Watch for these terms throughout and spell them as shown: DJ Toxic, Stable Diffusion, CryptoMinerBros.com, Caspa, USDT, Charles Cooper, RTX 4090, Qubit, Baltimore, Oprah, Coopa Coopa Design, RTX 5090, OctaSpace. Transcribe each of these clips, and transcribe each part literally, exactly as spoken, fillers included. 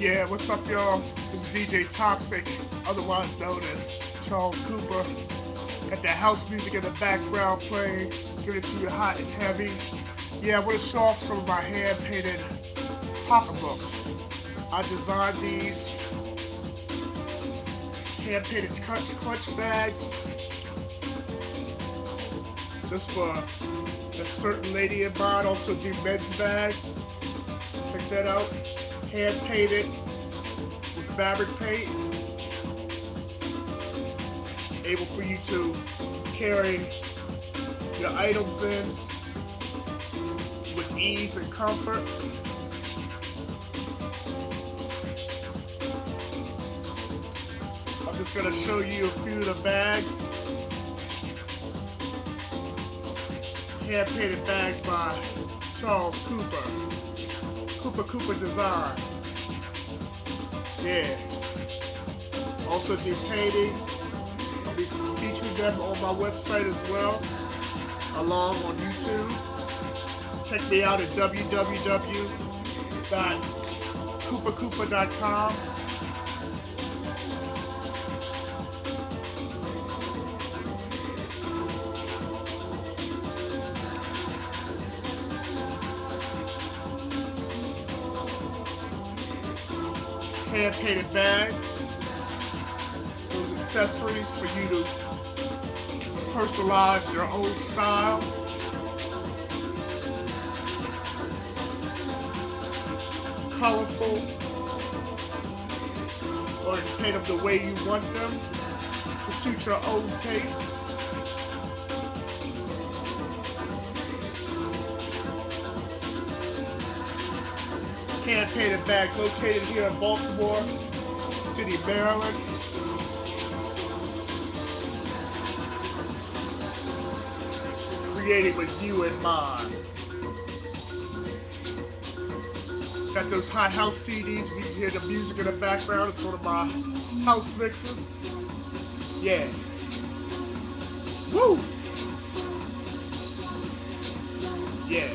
Yeah, what's up, y'all? It's D J Toxic, otherwise known as Charles Cooper. Got that house music in the background playing, giving it to you hot and heavy. Yeah, I want to show off some of my hand-painted pocketbooks. I designed these hand-painted clutch, clutch bags just for a certain lady in mind. Also do men's bags. Check that out. Hand-painted with fabric paint. Able for you to carry your items in with ease and comfort. I'm just going to show you a few of the bags. Hand-painted bags by Charles Cooper. Coopa Coopa Design. Yeah. Also do painting. I'll be featuring them on my website as well, along on YouTube. Check me out at w w w dot coopa coopa dot com. Hand-painted bags, those accessories for you to personalize your own style. Colorful, or you paint them the way you want them to suit your own taste. Hand-painted bag located here in Baltimore City, Maryland. Created with you in mind. Got those hot house C Ds. We can hear the music in the background. It's one of my house mixes. Yeah. Woo! Yeah.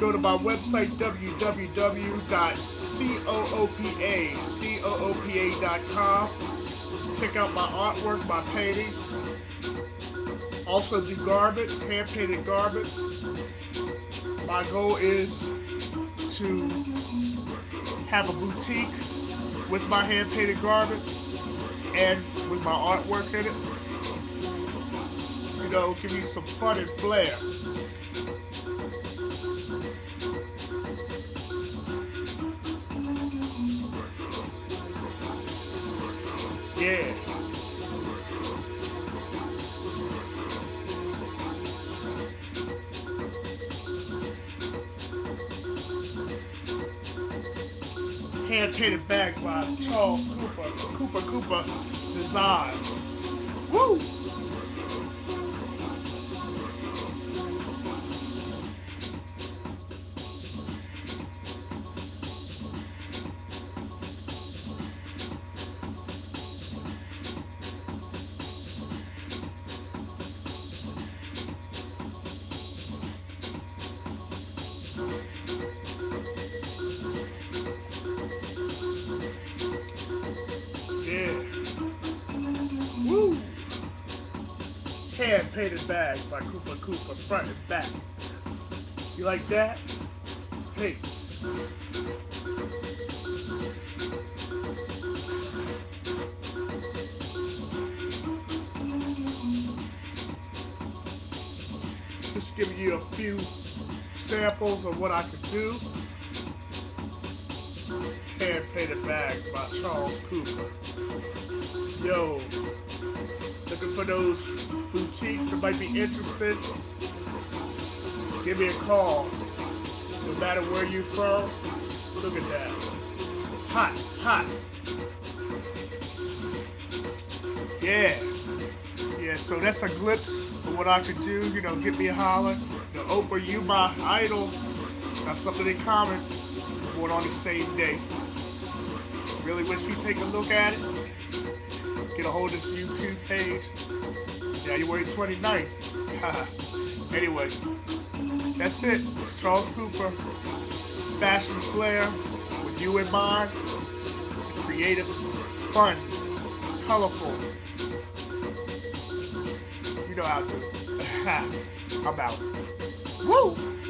Go to my website, w w w dot coopa coopa dot com. Check out my artwork, my paintings. Also do garbage, hand-painted garbage. My goal is to have a boutique with my hand-painted garbage and with my artwork in it. You know, give you some fun and flair. Yeah. Hand-painted bag by Charles Cooper, Coopa Coopa Design. Woo! Hand-painted bags by Coopa Coopa, front and back. You like that? Hey. Just giving you a few samples of what I could do. Hand-painted bags by Charles Cooper. Yo. Looking for those boutiques that might be interested, give me a call. No matter where you're from, look at that. Hot, hot. Yeah. Yeah, so that's a glimpse of what I could do. You know, give me a holler. You know, Oprah, you my idol. Got something in common going on the same day. Really wish you'd take a look at it. Get a hold of this YouTube page, January twenty-ninth. Anyway, that's it. Charles Cooper, fashion flair, with you in mind, creative, fun, colorful. You know how to. I'm out. Woo!